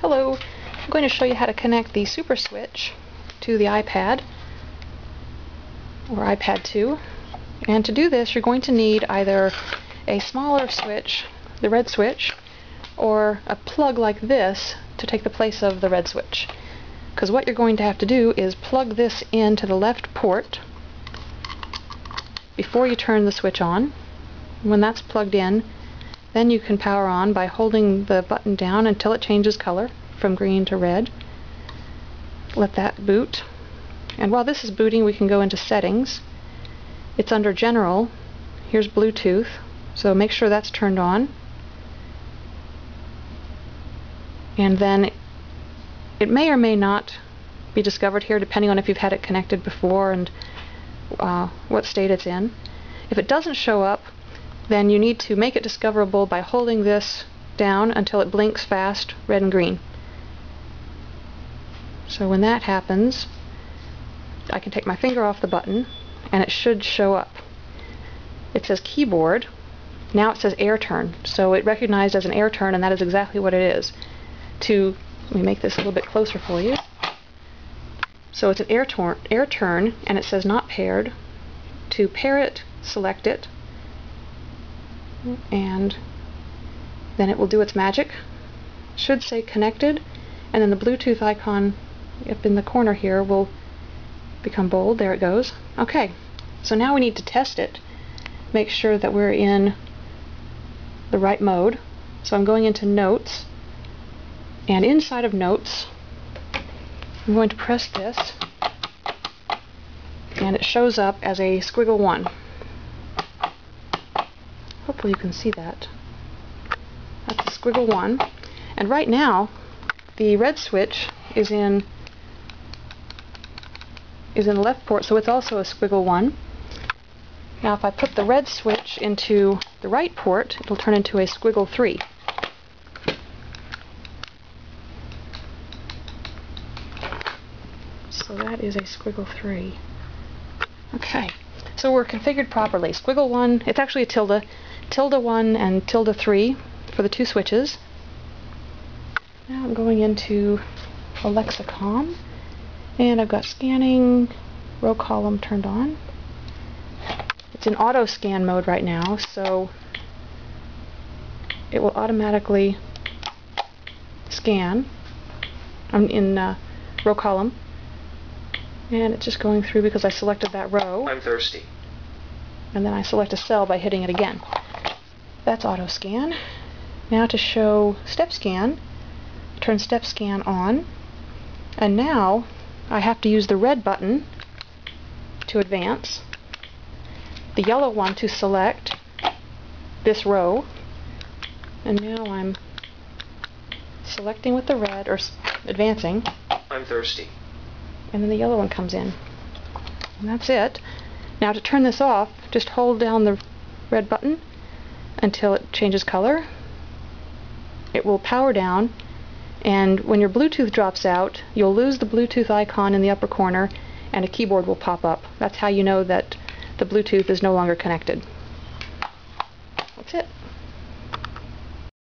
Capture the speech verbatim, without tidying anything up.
Hello, I'm going to show you how to connect the Super Switch to the iPad or iPad two, and to do this you're going to need either a smaller switch, the red switch, or a plug like this to take the place of the red switch, because what you're going to have to do is plug this into the left port before you turn the switch on. When that's plugged in, then you can power on by holding the button down until it changes color from green to red. Let that boot. And while this is booting, we can go into Settings. It's under General. Here's Bluetooth, so make sure that's turned on. And then it may or may not be discovered here, depending on if you've had it connected before and uh, what state it's in. If it doesn't show up, then you need to make it discoverable by holding this down until it blinks fast, red and green. So when that happens, I can take my finger off the button and it should show up. It says keyboard, now it says AirTurn, so it recognized as an AirTurn, and that is exactly what it is. To, let me make this a little bit closer for you. So it's an AirTurn, AirTurn, and it says not paired. To pair it, select it, and then it will do its magic. Should say connected, and then the Bluetooth icon up in the corner here will become bold. There it goes. Okay, so now we need to test it, make sure that we're in the right mode. So I'm going into Notes, and inside of Notes I'm going to press this and it shows up as a squiggle one. Hopefully you can see that. That's a squiggle one. And right now the red switch is in is in the left port, so it's also a squiggle one. Now if I put the red switch into the right port, it'll turn into a squiggle three. So that is a squiggle three. Okay. So we're configured properly. Squiggle one, it's actually a tilde. Tilde one and tilde three for the two switches. Now I'm going into Alexicom, and I've got scanning row column turned on. It's in auto scan mode right now, so it will automatically scan. I'm in uh, row column, and it's just going through because I selected that row. I'm thirsty. And then I select a cell by hitting it again. That's auto scan. Now to show step scan, turn step scan on, and now I have to use the red button to advance, the yellow one to select this row, and now I'm selecting with the red, or advancing. I'm thirsty. And then the yellow one comes in. And that's it. Now to turn this off, just hold down the red button until it changes color. It will power down, and when your Bluetooth drops out, you'll lose the Bluetooth icon in the upper corner and a keyboard will pop up. That's how you know that the Bluetooth is no longer connected. That's it.